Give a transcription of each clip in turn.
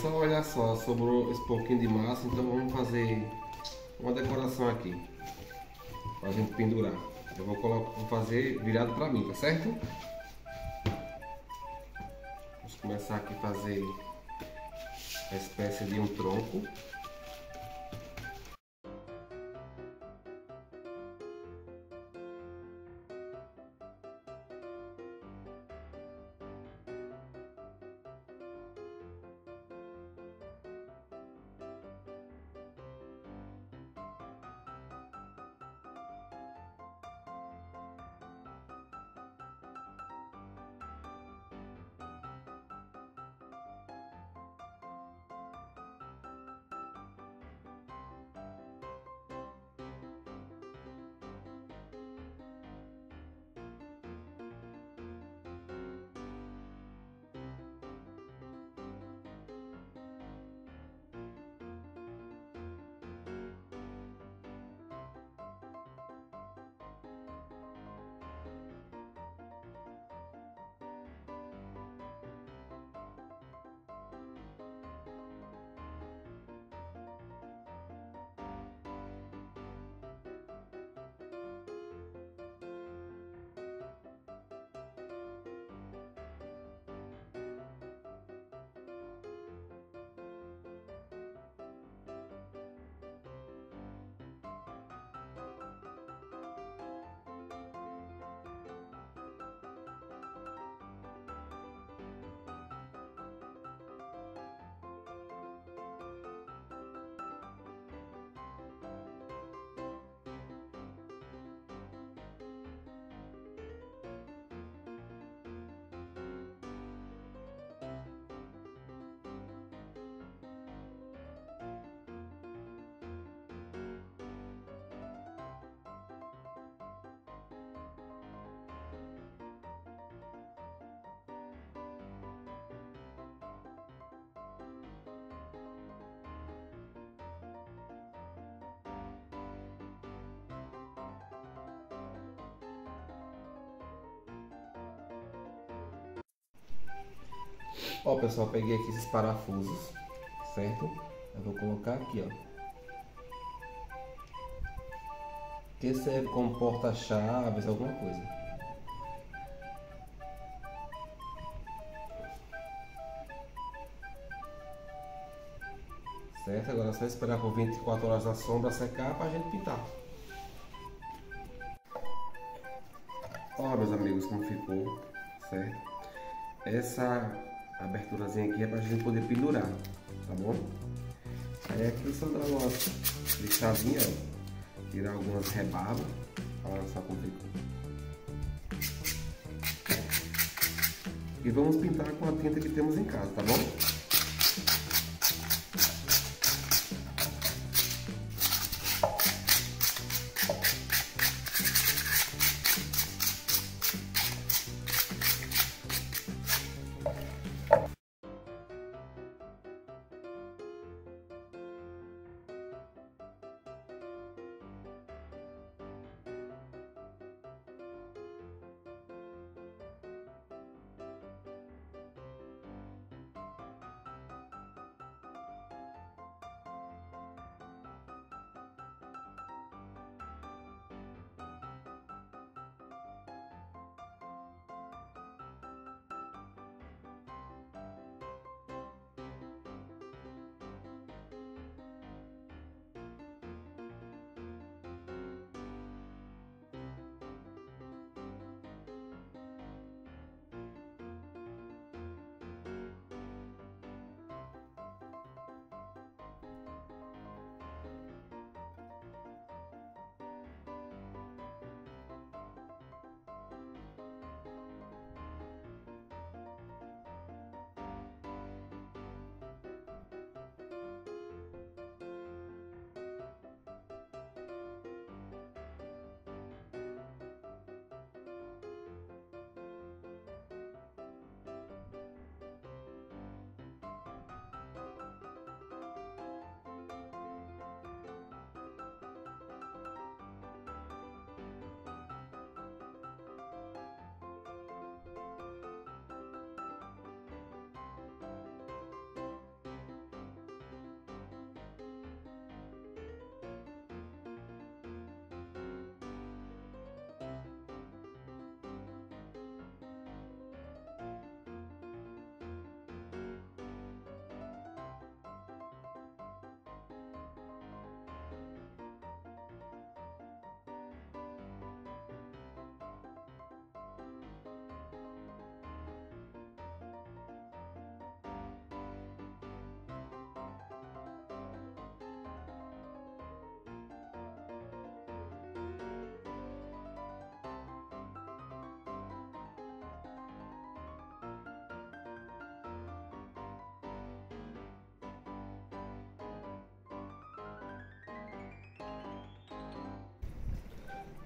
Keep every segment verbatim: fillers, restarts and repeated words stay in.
só, olha só, sobrou esse pouquinho de massa, então vamos fazer uma decoração aqui pra gente pendurar. Eu vou, colocar, vou fazer virado pra mim, tá certo? Vamos começar aqui a fazer a espécie de um tronco. Ó pessoal, peguei aqui esses parafusos, certo? Eu vou colocar aqui, ó, que serve como porta-chaves, alguma coisa. Certo? Agora é só esperar por vinte e quatro horas na sombra secar pra gente pintar. Ó meus amigos, como ficou, certo? Essa aberturazinha aqui é pra gente poder pendurar, tá bom? Aí aqui só dá uma lixadinha, ó, tirar algumas rebarbas. Olha só como fica. E vamos pintar com a tinta que temos em casa, tá bom?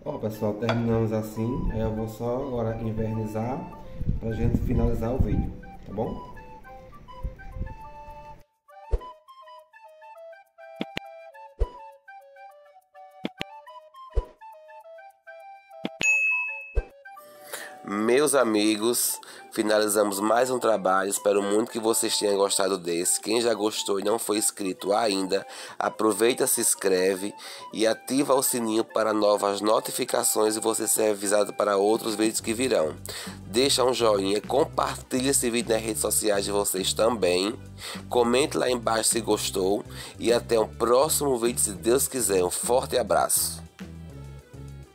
Ó pessoal, terminamos assim. Eu vou só agora invernizar pra gente finalizar o vídeo, tá bom? Meus amigos, finalizamos mais um trabalho, espero muito que vocês tenham gostado desse. Quem já gostou e não foi inscrito ainda, aproveita, se inscreve e ativa o sininho para novas notificações e você ser avisado para outros vídeos que virão. Deixa um joinha, compartilha esse vídeo nas redes sociais de vocês também, comente lá embaixo se gostou e até o próximo vídeo se Deus quiser. Um forte abraço.